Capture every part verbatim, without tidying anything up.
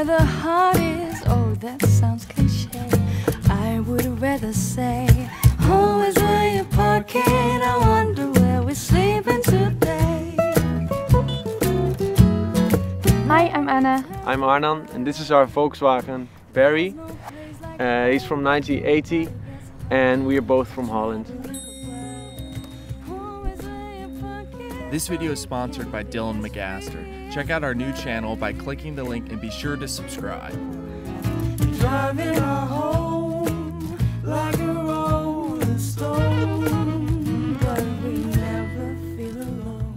where the heart is. Oh, that sounds cliche. I would rather say, home is where you park it. I wonder where we're sleeping today. Hi, I'm Anna. I'm Arnan, and this is our Volkswagen, Barry. Uh, he's from nineteen eighty, and we are both from Holland. This video is sponsored by Dylan Magaster. Check out our new channel by clicking the link and be sure to subscribe. Driving our home like a rolling stone, but we never feel alone.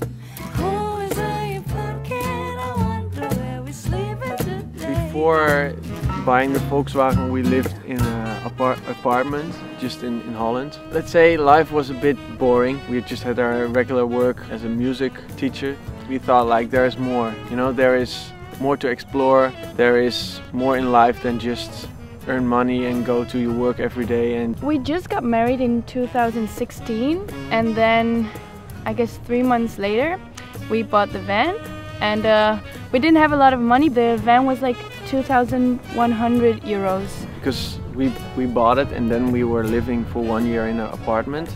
Home is where you park it. I wonder where we're sleeping today. Before buying the Volkswagen, we lived in an apart apartment just in, in Holland. Let's say life was a bit boring. We just had our regular work as a music teacher. We thought, like, there's more, you know, there is more to explore. There is more in life than just earn money and go to your work every day. And we just got married in two thousand sixteen, and then I guess three months later we bought the van, and uh, we didn't have a lot of money. The van was like two thousand one hundred euros. Because we, we bought it, and then we were living for one year in an apartment.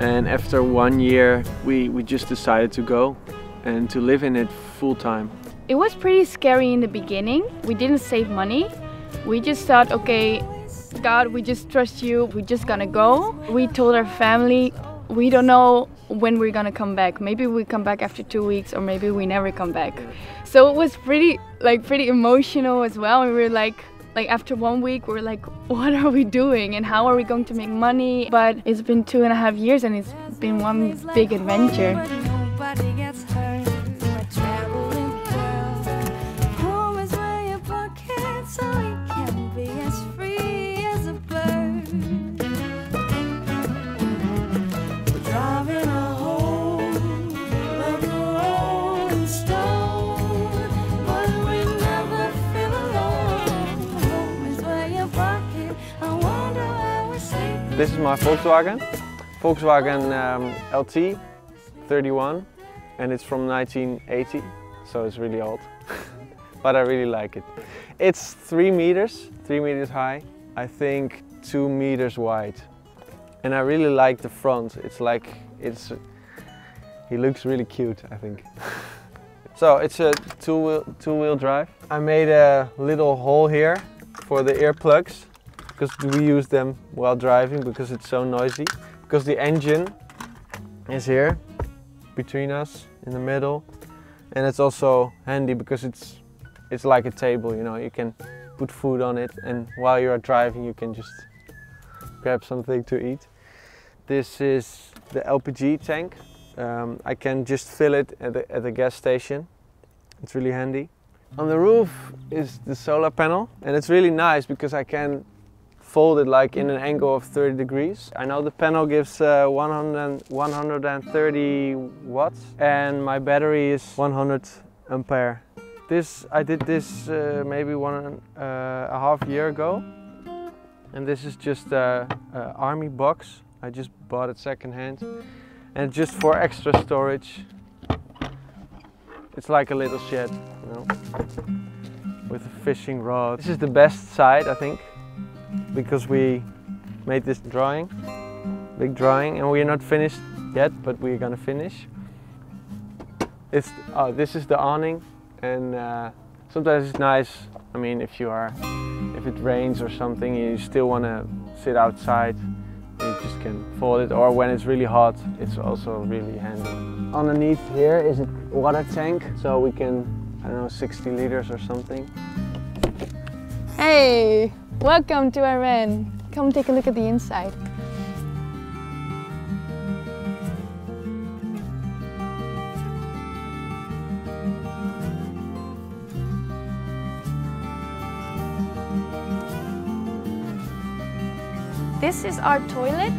And after one year we, we just decided to go and to live in it full time. It was pretty scary in the beginning. We didn't save money. We just thought, okay, God, we just trust you. We're just gonna go. We told our family, we don't know when we're gonna come back. Maybe we come back after two weeks, or maybe we never come back. So it was pretty, like, pretty emotional as well. We were like, like after one week, we were like, what are we doing? And how are we going to make money? But it's been two and a half years, and it's been one big adventure. This is my Volkswagen, Volkswagen um, L T thirty-one, and it's from nineteen eighty, so it's really old, but I really like it. It's three meters, three meters high, I think two meters wide, and I really like the front. It's like, it's, he looks really cute, I think. So it's a two-wheel, two-wheel drive. I made a little hole here for the earplugs, because we use them while driving because it's so noisy. Because the engine is here between us in the middle, and it's also handy because it's it's like a table, you know, you can put food on it, and while you are driving you can just grab something to eat. This is the L P G tank. Um, I can just fill it at the, at the gas station. It's really handy. On the roof is the solar panel, and it's really nice because I can fold it like in an angle of thirty degrees. I know the panel gives uh, one hundred, one hundred thirty watts, and my battery is one hundred ampere. This, I did this uh, maybe one uh, a half year ago, and this is just a, a army box. I just bought it secondhand, and just for extra storage. It's like a little shed, you know, with a fishing rod. This is the best side, I think, because we made this drawing, big drawing, and we're not finished yet, but we're gonna finish. It's, oh, this is the awning, and uh, sometimes it's nice. I mean, if you are, if it rains or something, you still wanna sit outside, you just can fold it, or when it's really hot, it's also really handy. Underneath here is a water tank, so we can, I don't know, sixty liters or something. Hey! Welcome to our van. Come take a look at the inside. This is our toilet.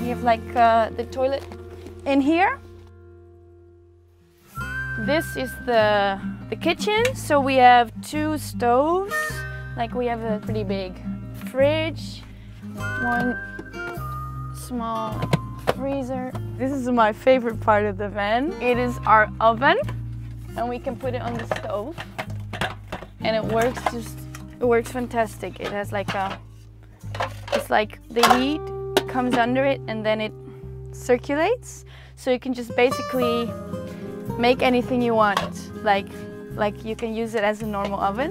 We have like uh, the toilet in here. This is the, the kitchen. So we have two stoves. Like, we have a pretty big fridge, one small freezer. This is my favorite part of the van. It is our oven, and we can put it on the stove. and it works just, it works fantastic. It has like a, it's like the heat comes under it and then it circulates. So you can just basically make anything you want. Like, like you can use it as a normal oven.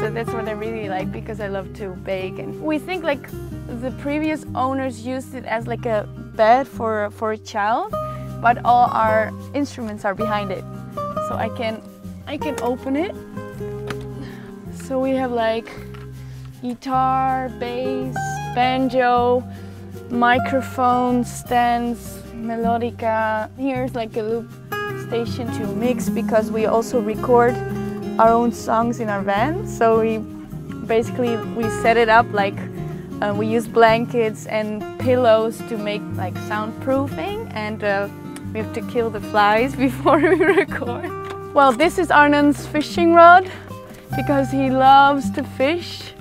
So that's what I really like because I love to bake. And we think like the previous owners used it as like a bed for, for a child, but all our instruments are behind it. So I can, I can open it. So we have like guitar, bass, banjo, microphone stands, melodica. Here's like a loop station to mix because we also record our own songs in our van. So we basically, we set it up like uh, we use blankets and pillows to make like soundproofing, and uh, we have to kill the flies before we record. Well, this is Arnon's fishing rod because he loves to fish.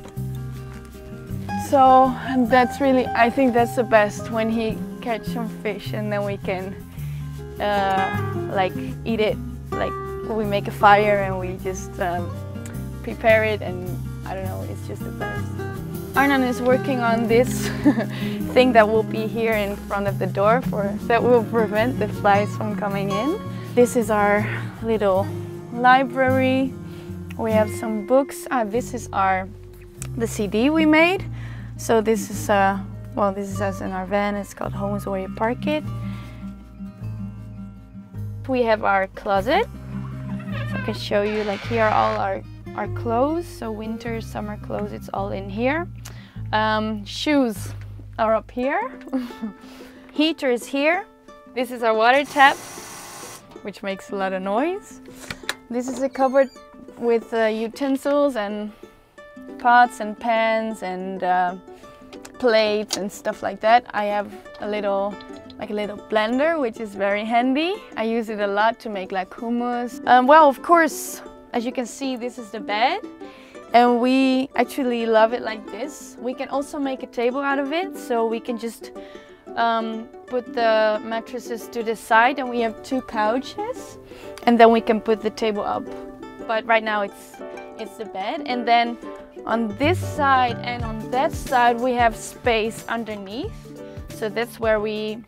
So that's really, I think that's the best, when he catches some fish and then we can uh, like eat it. Like we make a fire and we just um, prepare it, and I don't know, it's just the best. Arnon is working on this thing that will be here in front of the door for that will prevent the flies from coming in. This is our little library. We have some books. Ah, this is our the C D we made. So this is, uh, well, this is us in our van. It's called Home Is Where You Park It. We have our closet. So I can show you, like here are all our, our clothes. So winter, summer clothes, it's all in here. Um, shoes are up here. Heater is here. This is our water tap, which makes a lot of noise. This is a cupboard with uh, utensils and pots and pans and uh, plates and stuff like that. I have a little, like a little blender, which is very handy. I use it a lot to make like hummus. Um, well, of course, as you can see, this is the bed, and we actually love it like this. We can also make a table out of it, so we can just um, put the mattresses to the side, and we have two couches, and then we can put the table up. But right now it's it's the bed, and then on this side and on that side we have space underneath. So that's where we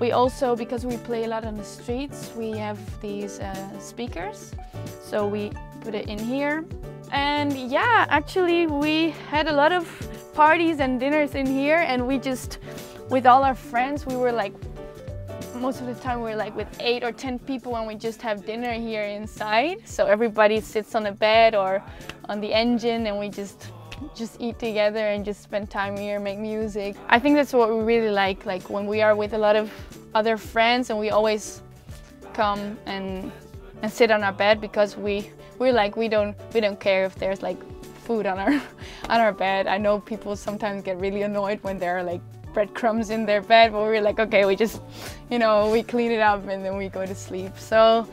we also, because we play a lot on the streets, we have these uh, speakers, so we put it in here. And yeah, actually we had a lot of parties and dinners in here, and we just, with all our friends, we were like, most of the time we're like with eight or ten people, and we just have dinner here inside. So everybody sits on a bed or on the engine, and we just just eat together and just spend time here, make music. I think that's what we really like, like when we are with a lot of other friends, and we always come and and sit on our bed, because we we're like we don't we don't care if there's like food on our on our bed. I know people sometimes get really annoyed when there are like breadcrumbs in their bed, but we're like, okay, we just, you know, we clean it up and then we go to sleep. So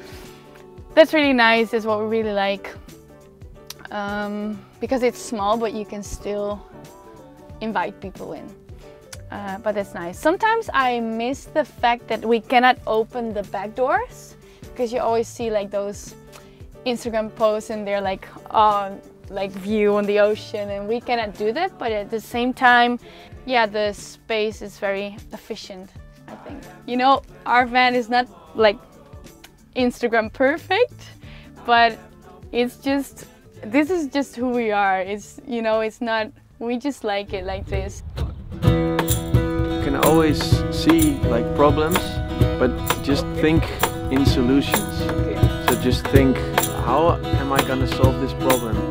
that's really nice, is what we really like, um, because it's small but you can still invite people in, uh, but that's nice. Sometimes I miss the fact that we cannot open the back doors, because you always see like those Instagram posts and they're like, oh, like view on the ocean, and we cannot do that. But at the same time, yeah, the space is very efficient, I think. You know, our van is not like Instagram perfect, but it's just, this is just who we are. It's, you know, it's not, we just like it like this. You can always see like problems, but just think in solutions. Okay. So just think, how am I gonna solve this problem?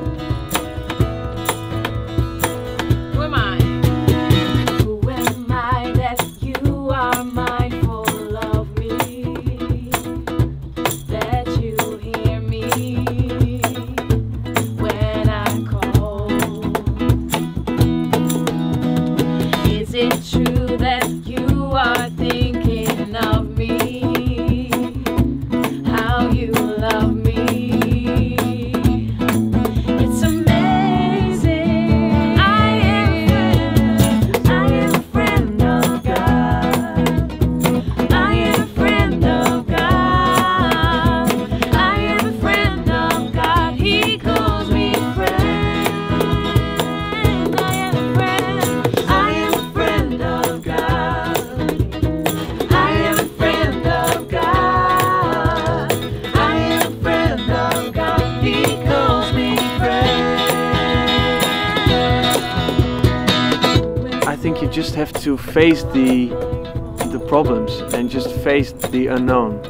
It's just have to face the, the problems and just face the unknown.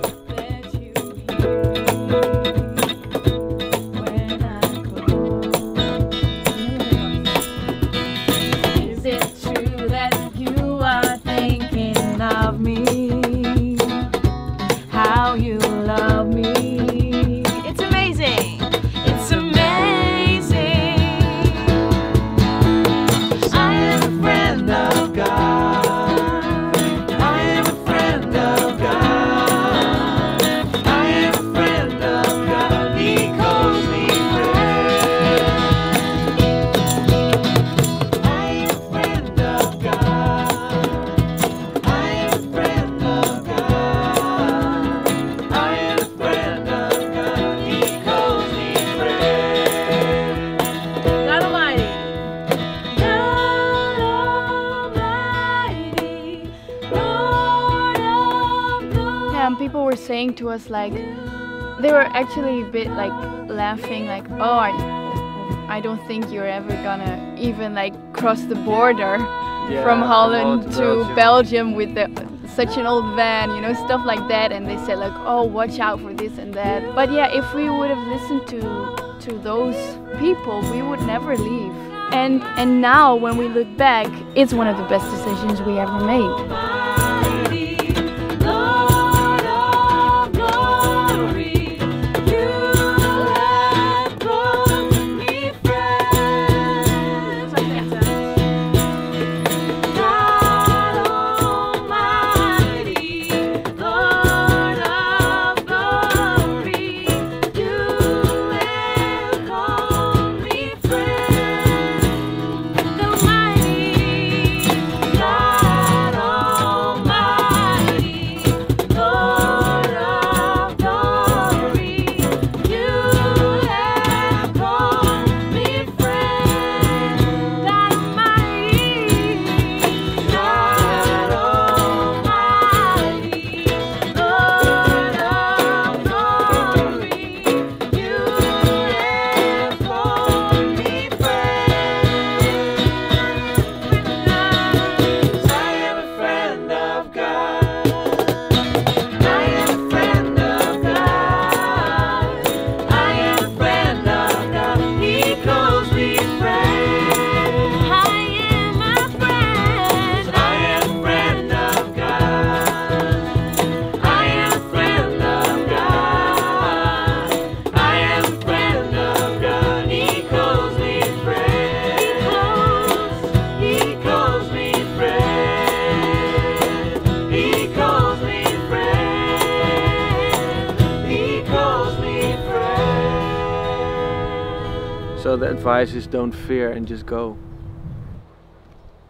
People were saying to us, like, they were actually a bit like laughing, like, oh, I, I don't think you're ever gonna even like cross the border yeah, from Holland to Belgium, Belgium with the, such an old van, you know, stuff like that. And they said, like, oh, watch out for this and that. But yeah, if we would have listened to to those people, we would never leave. And and now when we look back, it's one of the best decisions we ever made. So the advice is don't fear and just go.